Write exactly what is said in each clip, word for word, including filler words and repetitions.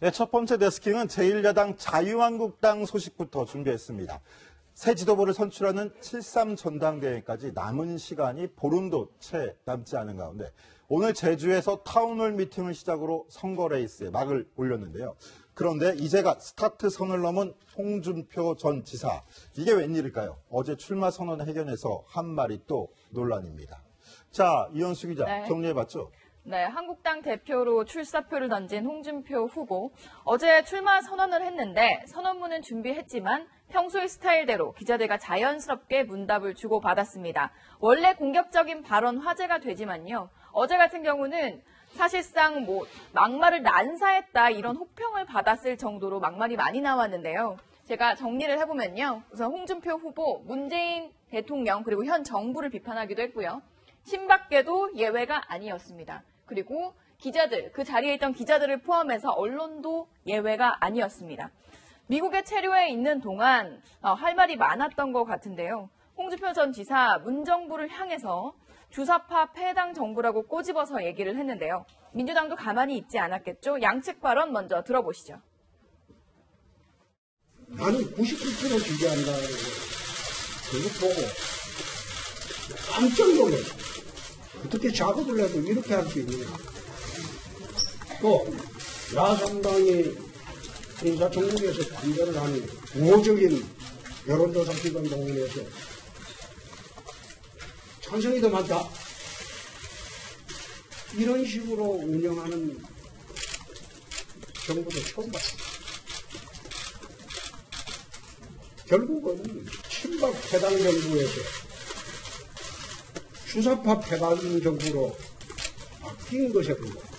네, 첫 번째 데스킹은 제일 야당 자유한국당 소식부터 준비했습니다. 새 지도부를 선출하는 칠삼 전당대회까지 남은 시간이 보름도 채 남지 않은 가운데 오늘 제주에서 타운홀 미팅을 시작으로 선거 레이스에 막을 올렸는데요. 그런데 이제가 스타트 선을 넘은 홍준표 전 지사. 이게 웬일일까요? 어제 출마 선언 회견에서 한 말이 또 논란입니다. 자, 이현수 기자 네. 정리해봤죠? 네, 한국당 대표로 출사표를 던진 홍준표 후보. 어제 출마 선언을 했는데 선언문은 준비했지만 평소의 스타일대로 기자들과 자연스럽게 문답을 주고받았습니다. 원래 공격적인 발언 화제가 되지만요. 어제 같은 경우는 사실상 뭐 막말을 난사했다 이런 혹평을 받았을 정도로 막말이 많이 나왔는데요. 제가 정리를 해보면요. 우선 홍준표 후보, 문재인 대통령 그리고 현 정부를 비판하기도 했고요. 친박계도 예외가 아니었습니다. 그리고 기자들, 그 자리에 있던 기자들을 포함해서 언론도 예외가 아니었습니다. 미국에 체류해 있는 동안 할 말이 많았던 것 같은데요. 홍준표 전 지사 문정부를 향해서 주사파 패당 정부라고 꼬집어서 얘기를 했는데요. 민주당도 가만히 있지 않았겠죠? 양측 발언 먼저 들어보시죠. 아니 구십구 퍼센트 준비한다고 그거 보고 깜짝 놀랐어. 어떻게 작업을 해도 이렇게 할 수 있느냐. 또 야삼당이 인사 정국에서 반대를 하는 우호적인 여론조사 기관 동원에서 찬성이 더 많다. 이런 식으로 운영하는 정부도 처음 봤습니다. 결국은 친박 패당 정부에서 주사파 패당 정부로 바뀐 것에 불과합니다.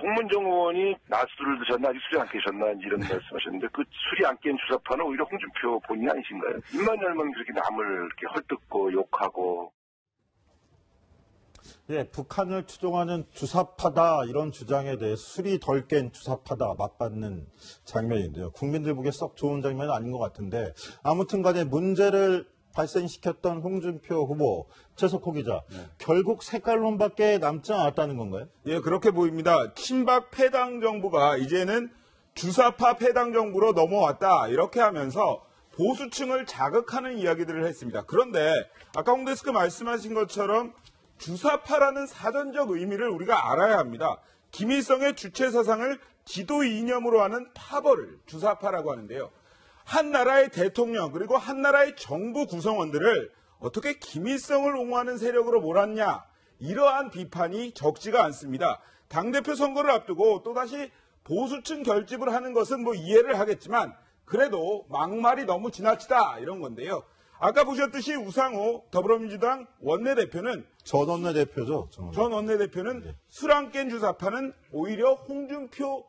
홍문정 의원이 나술을 드셨나 아직 술이 안 깨셨나 이런 말씀하셨는데 그 술이 안 깬 주사파는 오히려 홍준표 본인 아니신가요? 입만 열면 그렇게 남을 이렇게 헐뜯고 욕하고. 예, 북한을 추종하는 주사파다 이런 주장에 대해 술이 덜 깬 주사파다 맞받는 장면인데요. 국민들 보기에 썩 좋은 장면은 아닌 것 같은데 아무튼 간에 문제를 발생시켰던 홍준표 후보, 최석호 기자, 네. 결국 색깔론밖에 남지 않았다는 건가요? 예, 그렇게 보입니다. 친박 패당 정부가 이제는 주사파 패당 정부로 넘어왔다 이렇게 하면서 보수층을 자극하는 이야기들을 했습니다. 그런데 아까 홍 데스크 말씀하신 것처럼 주사파라는 사전적 의미를 우리가 알아야 합니다. 김일성의 주체 사상을 지도 이념으로 하는 파벌을 주사파라고 하는데요. 한 나라의 대통령 그리고 한 나라의 정부 구성원들을 어떻게 김일성을 옹호하는 세력으로 몰았냐 이러한 비판이 적지가 않습니다. 당대표 선거를 앞두고 또다시 보수층 결집을 하는 것은 뭐 이해를 하겠지만 그래도 막말이 너무 지나치다 이런 건데요. 아까 보셨듯이 우상호 더불어민주당 원내대표는 전 원내대표죠. 전, 원내. 전 원내대표는 네. 술 안 깬 주사파는 오히려 홍준표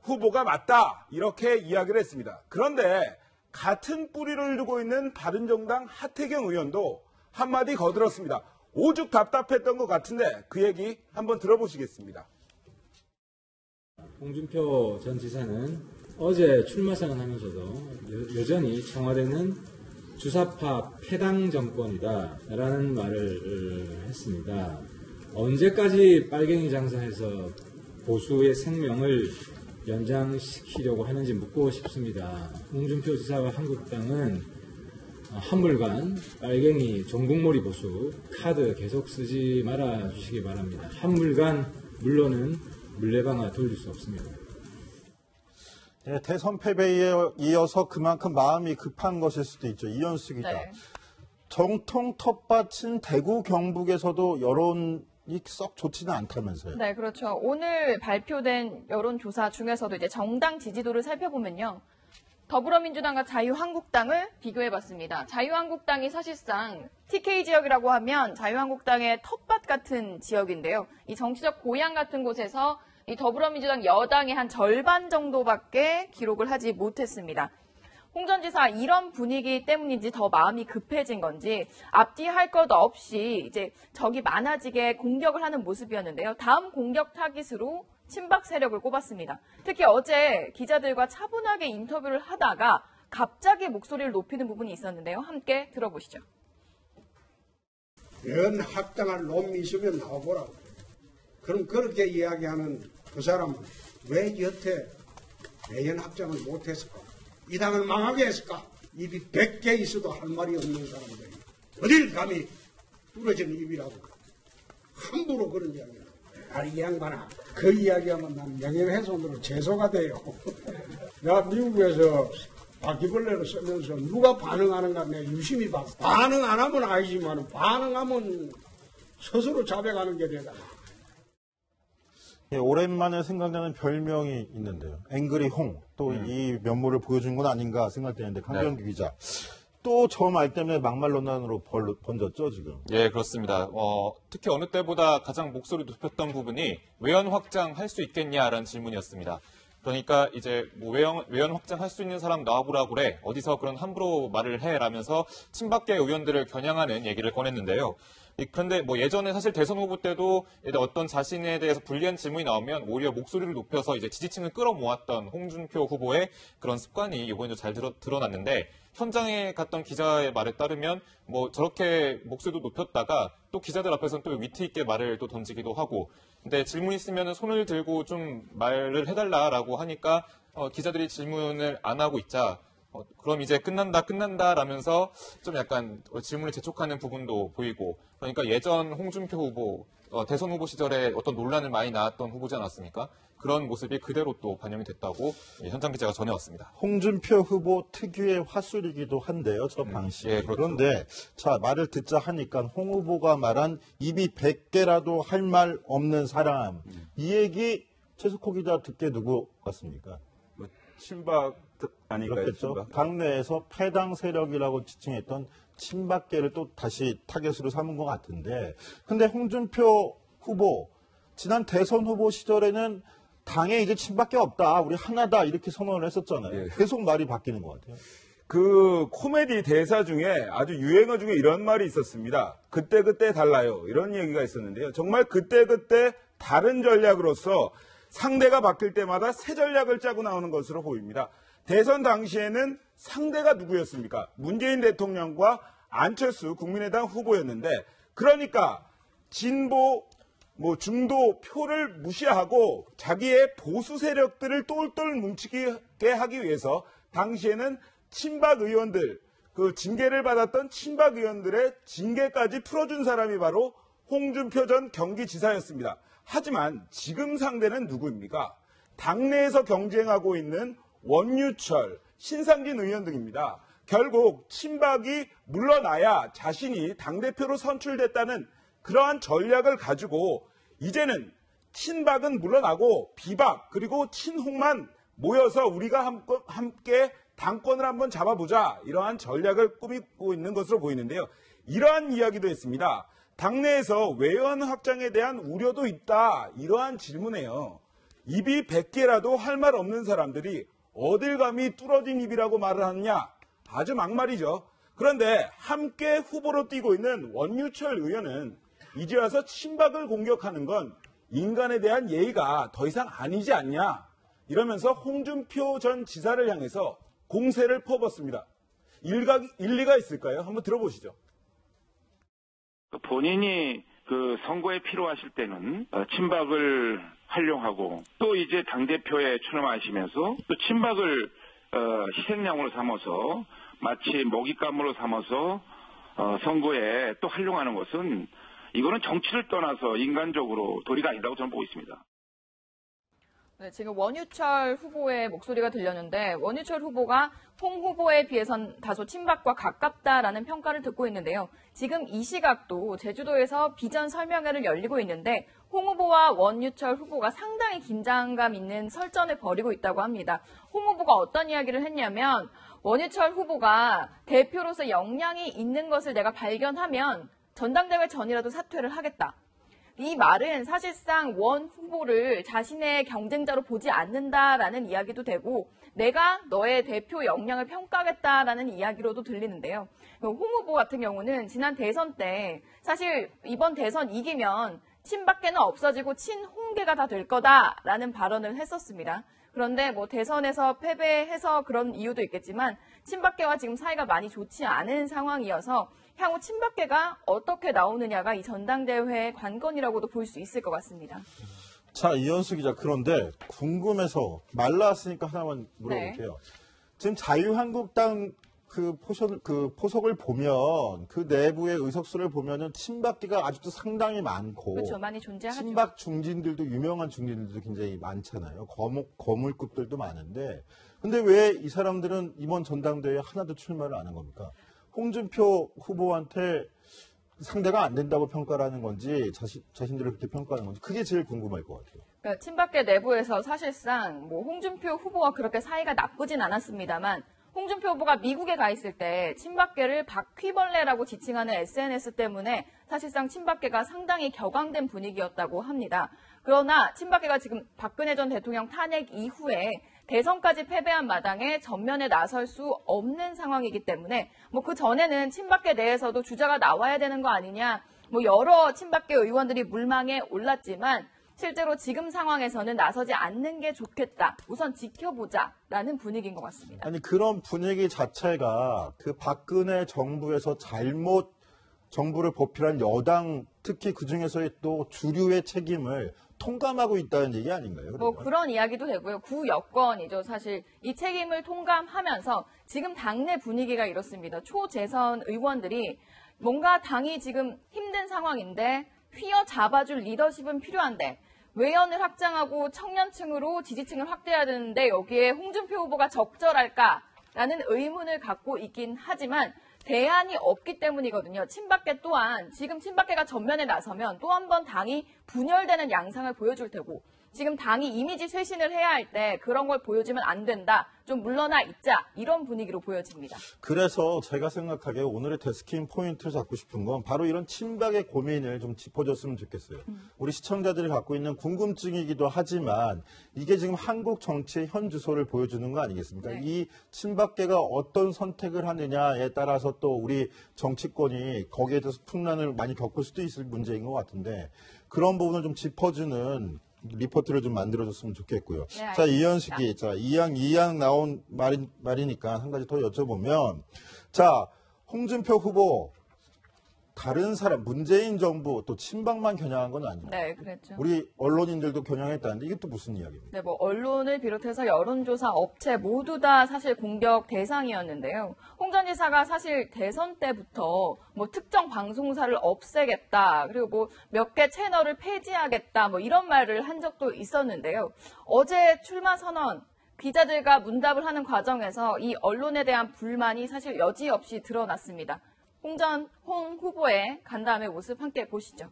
후보가 맞다 이렇게 이야기를 했습니다. 그런데 같은 뿌리를 두고 있는 바른정당 하태경 의원도 한마디 거들었습니다. 오죽 답답했던 것 같은데 그 얘기 한번 들어보시겠습니다. 홍준표 전 지사는 어제 출마선언을 하면서도 여전히 청와대는 주사파 패당 정권이다라는 말을 했습니다. 언제까지 빨갱이 장사해서 보수의 생명을 연장시키려고 하는지 묻고 싶습니다. 홍준표 지사와 한국당은 한물간 빨갱이 종북몰이 보수 카드 계속 쓰지 말아주시기 바랍니다. 한물간 물론은 물레방아 돌릴 수 없습니다. 네, 대선 패배에 이어서 그만큼 마음이 급한 것일 수도 있죠. 이현수 기자. 네. 정통 텃밭인 대구 경북에서도 여론 이 썩 좋지는 않다면서요. 네, 그렇죠. 오늘 발표된 여론조사 중에서도 이제 정당 지지도를 살펴보면요. 더불어민주당과 자유한국당을 비교해봤습니다. 자유한국당이 사실상 티케이 지역이라고 하면 자유한국당의 텃밭 같은 지역인데요. 이 정치적 고향 같은 곳에서 이 더불어민주당 여당의 한 절반 정도밖에 기록을 하지 못했습니다. 홍 전 지사 이런 분위기 때문인지 더 마음이 급해진 건지 앞뒤할 것 없이 이제 적이 많아지게 공격을 하는 모습이었는데요. 다음 공격 타깃으로 친박 세력을 꼽았습니다. 특히 어제 기자들과 차분하게 인터뷰를 하다가 갑자기 목소리를 높이는 부분이 있었는데요. 함께 들어보시죠. 연 합당한 놈이 있으면 나와보라고. 그럼 그렇게 이야기하는 그 사람은 왜 여태 내연 확장을 못했을까? 이 당을 망하게 했을까? 입이 백 개 있어도 할 말이 없는 사람들이 어딜 감히 뚫어지는 입이라고 함부로 그런 이야기를 해요. 아니 이 양반아, 그 이야기하면 난 명예훼손으로 제소가 돼요. 내가 미국에서 바퀴벌레를 쓰면서 누가 반응하는가 내 유심히 봤어. 반응 안 하면 아니지만 반응하면 스스로 자백하는 게 되다. 예, 오랜만에 생각나는 별명이 있는데요. 앵그리 홍. 또 이 음. 면모를 보여준 건 아닌가 생각되는데 강병규 네. 기자. 또 저 말 때문에 막말 논란으로 번졌죠 지금. 예, 그렇습니다. 어, 특히 어느 때보다 가장 목소리 높였던 부분이 외연 확장할 수 있겠냐라는 질문이었습니다. 그러니까 이제 뭐 외연, 외연 확장할 수 있는 사람 나와보라고 그래. 어디서 그런 함부로 말을 해라면서 친박계 의원들을 겨냥하는 얘기를 꺼냈는데요. 그런데 뭐 예전에 사실 대선 후보 때도 어떤 자신에 대해서 불리한 질문이 나오면 오히려 목소리를 높여서 이제 지지층을 끌어모았던 홍준표 후보의 그런 습관이 이번에도 잘 드러, 드러났는데 현장에 갔던 기자의 말에 따르면 뭐 저렇게 목소리도 높였다가 또 기자들 앞에서는 또 위트 있게 말을 또 던지기도 하고 근데 질문 있으면 손을 들고 좀 말을 해달라라고 하니까 어, 기자들이 질문을 안 하고 있자. 어, 그럼 이제 끝난다 끝난다 라면서 좀 약간 질문을 재촉하는 부분도 보이고 그러니까 예전 홍준표 후보 어, 대선 후보 시절에 어떤 논란을 많이 낳았던 후보지 않았습니까? 그런 모습이 그대로 또 반영이 됐다고 예, 현장 기자가 전해왔습니다. 홍준표 후보 특유의 화술이기도 한데요. 저 방식. 음, 예, 그렇죠. 그런데 자 말을 듣자 하니까 홍 후보가 말한 입이 백 개라도 할 말 없는 사람 음. 이 얘기 최석호 기자 듣게 누구 같습니까? 뭐, 친박 아니까요? 그렇겠죠. 당내에서 패당 세력이라고 지칭했던 친박계를 또 다시 타겟으로 삼은 것 같은데 근데 홍준표 후보 지난 대선 후보 시절에는 당에 이제 친박계 없다 우리 하나다 이렇게 선언을 했었잖아요. 예. 계속 말이 바뀌는 것 같아요. 그 코미디 대사 중에 아주 유행어 중에 이런 말이 있었습니다. 그때그때 달라요 이런 얘기가 있었는데요. 정말 그때그때 다른 전략으로서 상대가 바뀔 때마다 새 전략을 짜고 나오는 것으로 보입니다. 대선 당시에는 상대가 누구였습니까? 문재인 대통령과 안철수 국민의당 후보였는데 그러니까 진보 뭐 중도 표를 무시하고 자기의 보수 세력들을 똘똘 뭉치게 하기 위해서 당시에는 친박 의원들, 그 징계를 받았던 친박 의원들의 징계까지 풀어준 사람이 바로 홍준표 전 경기지사였습니다. 하지만 지금 상대는 누구입니까? 당내에서 경쟁하고 있는 원유철, 신상진 의원 등입니다. 결국 친박이 물러나야 자신이 당대표로 선출됐다는 그러한 전략을 가지고 이제는 친박은 물러나고 비박 그리고 친홍만 모여서 우리가 함께 당권을 한번 잡아보자 이러한 전략을 꾸미고 있는 것으로 보이는데요. 이러한 이야기도 했습니다. 당내에서 외연 확장에 대한 우려도 있다 이러한 질문에요. 입이 백 개라도 할 말 없는 사람들이 어딜 감히 뚫어진 입이라고 말을 하느냐 아주 막말이죠. 그런데 함께 후보로 뛰고 있는 원유철 의원은 이제 와서 친박을 공격하는 건 인간에 대한 예의가 더 이상 아니지 않냐 이러면서 홍준표 전 지사를 향해서 공세를 퍼붓습니다. 일각, 일리가 있을까요? 한번 들어보시죠. 본인이 그 선거에 필요하실 때는 친박을 활용하고 또 이제 당대표에 출마하시면서 또 친박을 어, 희생양으로 삼아서 마치 먹잇감으로 삼아서 어, 선거에 또 활용하는 것은 이거는 정치를 떠나서 인간적으로 도리가 아니라고 저는 보고 있습니다. 네, 지금 원유철 후보의 목소리가 들렸는데 원유철 후보가 홍 후보에 비해선 다소 친박과 가깝다라는 평가를 듣고 있는데요. 지금 이 시각도 제주도에서 비전 설명회를 열리고 있는데 홍 후보와 원유철 후보가 상당히 긴장감 있는 설전을 벌이고 있다고 합니다. 홍 후보가 어떤 이야기를 했냐면 원유철 후보가 대표로서 역량이 있는 것을 내가 발견하면 전당대회 전이라도 사퇴를 하겠다. 이 말은 사실상 원 후보를 자신의 경쟁자로 보지 않는다라는 이야기도 되고 내가 너의 대표 역량을 평가하겠다라는 이야기로도 들리는데요. 홍 후보 같은 경우는 지난 대선 때 사실 이번 대선 이기면 친박계는 없어지고 친홍계가 다 될 거다라는 발언을 했었습니다. 그런데 뭐 대선에서 패배해서 그런 이유도 있겠지만 친박계와 지금 사이가 많이 좋지 않은 상황이어서 향후 친박계가 어떻게 나오느냐가 이 전당대회의 관건이라고도 볼 수 있을 것 같습니다. 자, 이현수 기자, 그런데 궁금해서 말 나왔으니까 하나만 물어볼게요. 네. 지금 자유한국당 그 포션, 그 포석을 보면 그 내부의 의석수를 보면은 친박기가 아직도 상당히 많고. 그렇죠. 많이 존재하죠. 친박 중진들도 유명한 중진들도 굉장히 많잖아요. 거목, 거물급들도 많은데. 근데 왜 이 사람들은 이번 전당대회에 하나도 출마를 안 한 겁니까? 홍준표 후보한테 상대가 안 된다고 평가를 하는 건지 자신, 자신들을 그렇게 평가하는 건지 그게 제일 궁금할 것 같아요. 그러니까 친박계 내부에서 사실상 뭐 홍준표 후보와 그렇게 사이가 나쁘진 않았습니다만 홍준표 후보가 미국에 가 있을 때 친박계를 바퀴벌레라고 지칭하는 에스엔에스 때문에 사실상 친박계가 상당히 격앙된 분위기였다고 합니다. 그러나 친박계가 지금 박근혜 전 대통령 탄핵 이후에 대선까지 패배한 마당에 전면에 나설 수 없는 상황이기 때문에 뭐 그 전에는 친박계 내에서도 주자가 나와야 되는 거 아니냐 뭐 여러 친박계 의원들이 물망에 올랐지만 실제로 지금 상황에서는 나서지 않는 게 좋겠다. 우선 지켜보자라는 분위기인 것 같습니다. 아니 그런 분위기 자체가 그 박근혜 정부에서 잘못 정부를 보필한 여당 특히 그중에서의 또 주류의 책임을 통감하고 있다는 얘기 아닌가요? 그러면? 뭐 그런 이야기도 되고요. 구여권이죠. 사실 이 책임을 통감하면서 지금 당내 분위기가 이렇습니다. 초재선 의원들이 뭔가 당이 지금 힘든 상황인데 휘어잡아줄 리더십은 필요한데 외연을 확장하고 청년층으로 지지층을 확대해야 되는데 여기에 홍준표 후보가 적절할까라는 의문을 갖고 있긴 하지만 대안이 없기 때문이거든요. 친박계 또한 지금 친박계가 전면에 나서면 또 한 번 당이 분열되는 양상을 보여줄 테고 지금 당이 이미지 쇄신을 해야 할 때 그런 걸 보여주면 안 된다. 좀 물러나 있자. 이런 분위기로 보여집니다. 그래서 제가 생각하기에 오늘의 데스킹 포인트를 잡고 싶은 건 바로 이런 친박의 고민을 좀 짚어줬으면 좋겠어요. 음. 우리 시청자들이 갖고 있는 궁금증이기도 하지만 이게 지금 한국 정치의 현 주소를 보여주는 거 아니겠습니까? 네. 이 친박계가 어떤 선택을 하느냐에 따라서 또 우리 정치권이 거기에 대해서 풍란을 많이 겪을 수도 있을 문제인 것 같은데 그런 부분을 좀 짚어주는 리포트를 좀 만들어줬으면 좋겠고요. 네, 자, 이현수 기, 자, 이양, 이양 나온 말이, 말이니까 한 가지 더 여쭤보면, 자, 홍준표 후보, 다른 사람, 문재인 정부, 또 친박만 겨냥한 건 아니고. 네, 그랬죠. 우리 언론인들도 겨냥했다는데 이게 또 무슨 이야기입니까? 네, 뭐, 언론을 비롯해서 여론조사 업체 모두 다 사실 공격 대상이었는데요. 홍 전 지사가 사실 대선 때부터 뭐 특정 방송사를 없애겠다, 그리고 뭐 몇 개 채널을 폐지하겠다, 뭐 이런 말을 한 적도 있었는데요. 어제 출마 선언, 기자들과 문답을 하는 과정에서 이 언론에 대한 불만이 사실 여지없이 드러났습니다. 홍 전, 홍 후보의 간담회 모습 함께 보시죠.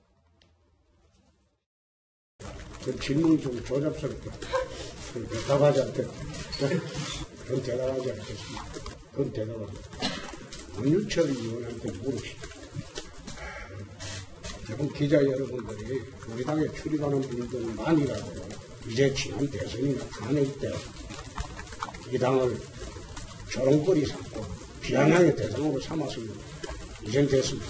그 질문이 좀 조잡스럽다. 대답하지 않겠다. 그건 대답하지 않겠습니다. 그건 대답합니다. 원유철 의원한테 물으시죠. 대부분 기자 여러분들이 우리 당에 출입하는 분들이 많이 가고 이제 지난 대선이나 탄핵 때 이 당을 조롱거리 삼고 비아냥의 대상으로 삼았습니다. 이젠 됐습니다.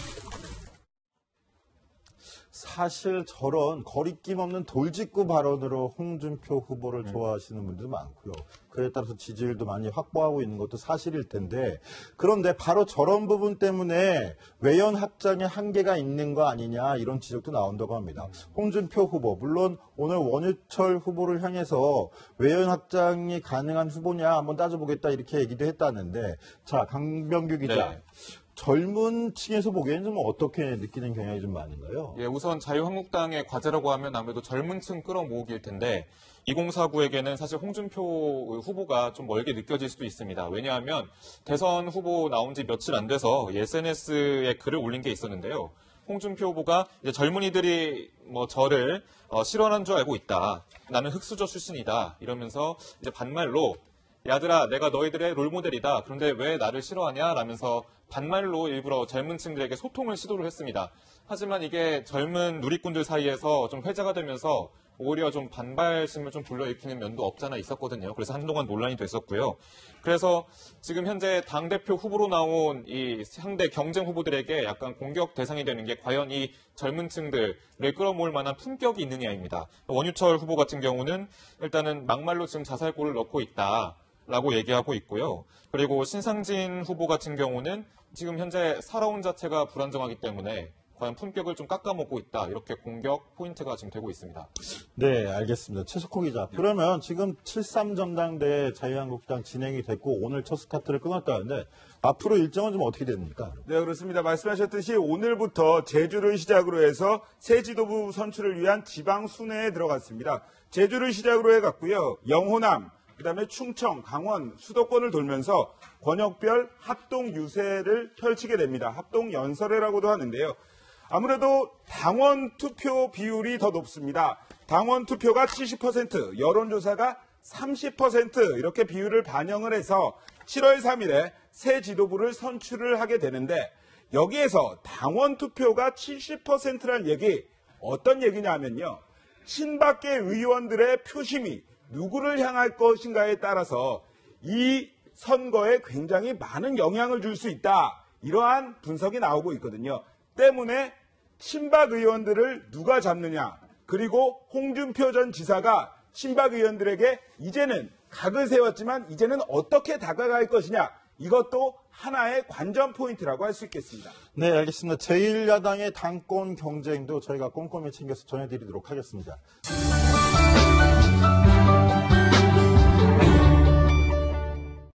사실 저런 거리낌 없는 돌직구 발언으로 홍준표 후보를 네. 좋아하시는 분들도 많고요. 그에 따라서 지지율도 많이 확보하고 있는 것도 사실일 텐데 그런데 바로 저런 부분 때문에 외연 확장의 한계가 있는 거 아니냐 이런 지적도 나온다고 합니다. 홍준표 후보 물론 오늘 원유철 후보를 향해서 외연 확장이 가능한 후보냐 한번 따져보겠다 이렇게 얘기도 했다는데 자 강병규 기자. 네. 젊은 층에서 보기에는 좀 어떻게 느끼는 경향이 좀 많은가요? 예, 우선 자유한국당의 과제라고 하면 아무래도 젊은 층 끌어모으기일 텐데 이공사구에게는 사실 홍준표 후보가 좀 멀게 느껴질 수도 있습니다. 왜냐하면 대선 후보 나온 지 며칠 안 돼서 에스엔에스에 글을 올린 게 있었는데요. 홍준표 후보가 이제 젊은이들이 뭐 저를 어, 실언한 줄 알고 있다. 나는 흑수저 출신이다. 이러면서 이제 반말로 야들아 내가 너희들의 롤모델이다. 그런데 왜 나를 싫어하냐? 라면서 반말로 일부러 젊은 층들에게 소통을 시도를 했습니다. 하지만 이게 젊은 누리꾼들 사이에서 좀 회자가 되면서 오히려 좀 반발심을 좀 불러일으키는 면도 없잖아 있었거든요. 그래서 한동안 논란이 됐었고요. 그래서 지금 현재 당대표 후보로 나온 이 상대 경쟁 후보들에게 약간 공격 대상이 되는 게 과연 이 젊은 층들을 끌어모을 만한 품격이 있느냐입니다. 원유철 후보 같은 경우는 일단은 막말로 지금 자살골을 넣고 있다. 라고 얘기하고 있고요. 그리고 신상진 후보 같은 경우는 지금 현재 살아온 자체가 불안정하기 때문에 과연 품격을 좀 깎아먹고 있다. 이렇게 공격 포인트가 지금 되고 있습니다. 네, 알겠습니다. 최석호 기자. 네. 그러면 지금 칠삼 전당대회 자유한국당 진행이 됐고 오늘 첫 스타트를 끊었다는데 앞으로 일정은 좀 어떻게 됩니까? 네, 그렇습니다. 말씀하셨듯이 오늘부터 제주를 시작으로 해서 새 지도부 선출을 위한 지방순회에 들어갔습니다. 제주를 시작으로 해갔고요. 영호남, 그다음에 충청, 강원, 수도권을 돌면서 권역별 합동 유세를 펼치게 됩니다. 합동 연설회라고도 하는데요. 아무래도 당원 투표 비율이 더 높습니다. 당원 투표가 칠십 퍼센트, 여론조사가 삼십 퍼센트 이렇게 비율을 반영을 해서 칠월 삼일에 새 지도부를 선출을 하게 되는데 여기에서 당원 투표가 칠십 퍼센트란 얘기 어떤 얘기냐 하면요. 친박계 의원들의 표심이 누구를 향할 것인가에 따라서 이 선거에 굉장히 많은 영향을 줄 수 있다. 이러한 분석이 나오고 있거든요. 때문에 친박 의원들을 누가 잡느냐. 그리고 홍준표 전 지사가 친박 의원들에게 이제는 각을 세웠지만 이제는 어떻게 다가갈 것이냐. 이것도 하나의 관전 포인트라고 할 수 있겠습니다. 네, 알겠습니다. 제일 야당의 당권 경쟁도 저희가 꼼꼼히 챙겨서 전해드리도록 하겠습니다.